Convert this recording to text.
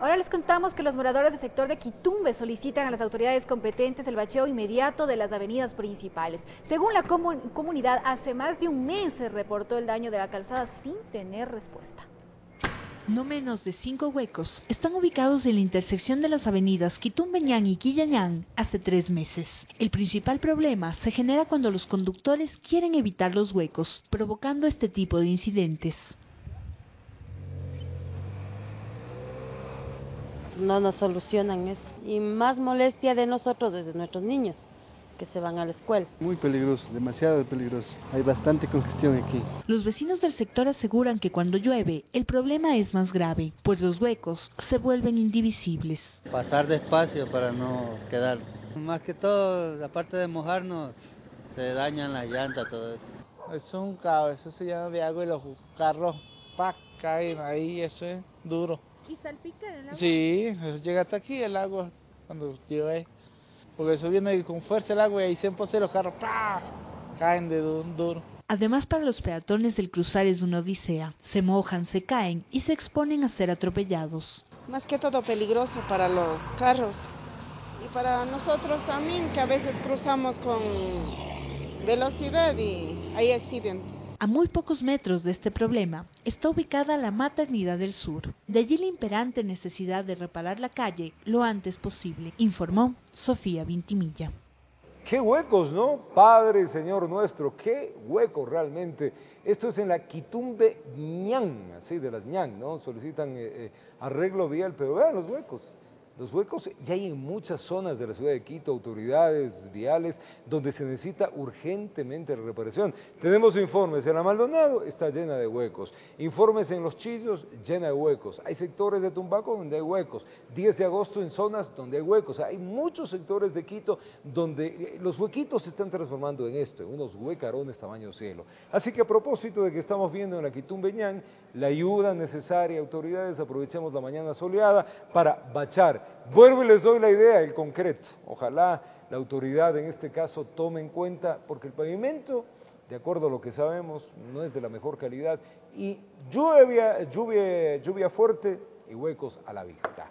Ahora les contamos que los moradores del sector de Quitumbe solicitan a las autoridades competentes el bacheo inmediato de las avenidas principales. Según la comunidad, hace más de un mes se reportó el daño de la calzada sin tener respuesta. No menos de 5 huecos están ubicados en la intersección de las avenidas Quitumbe Ñan y Quillañán hace 3 meses. El principal problema se genera cuando los conductores quieren evitar los huecos, provocando este tipo de incidentes. No nos solucionan eso. Y más molestia de nosotros, desde nuestros niños que se van a la escuela. Muy peligroso, demasiado peligroso. Hay bastante congestión aquí. Los vecinos del sector aseguran que cuando llueve el problema es más grave, pues los huecos se vuelven indivisibles. Pasar despacio para no quedar. Más que todo, aparte de mojarnos, se dañan las llantas, todo eso. Es un caos, eso se llama viago y los carros caen ahí, eso es duro. ¿Y salpica el agua? Sí, llega hasta aquí el agua cuando llueve, porque eso viene con fuerza el agua y siempre los carros ¡pah! Caen de duro. Además, para los peatones del cruzar es una odisea. Se mojan, se caen y se exponen a ser atropellados. Más que todo peligroso para los carros y para nosotros también, que a veces cruzamos con velocidad y hay accidentes. A muy pocos metros de este problema está ubicada la Maternidad del Sur. De allí la imperante necesidad de reparar la calle lo antes posible, informó Sofía Vintimilla. Qué huecos, ¿no? Padre, Señor nuestro, qué hueco realmente. Esto es en la Quitumbe Ñan, así de las Ñan, ¿no? Solicitan arreglo vial, pero vean los huecos. Los huecos ya hay en muchas zonas de la ciudad de Quito, autoridades viales, donde se necesita urgentemente la reparación. Tenemos informes en la Maldonado, está llena de huecos. Informes en Los Chillos, llena de huecos. Hay sectores de Tumbaco donde hay huecos. 10 de agosto en zonas donde hay huecos. Hay muchos sectores de Quito donde los huequitos se están transformando en esto, en unos huecarones tamaño cielo. Así que a propósito de que estamos viendo en la Quitumbe Ñan, la ayuda necesaria, autoridades, aprovechemos la mañana soleada para bachar. Vuelvo y les doy la idea, el concreto. Ojalá la autoridad en este caso tome en cuenta, porque el pavimento, de acuerdo a lo que sabemos, no es de la mejor calidad y lluvia fuerte y huecos a la vista.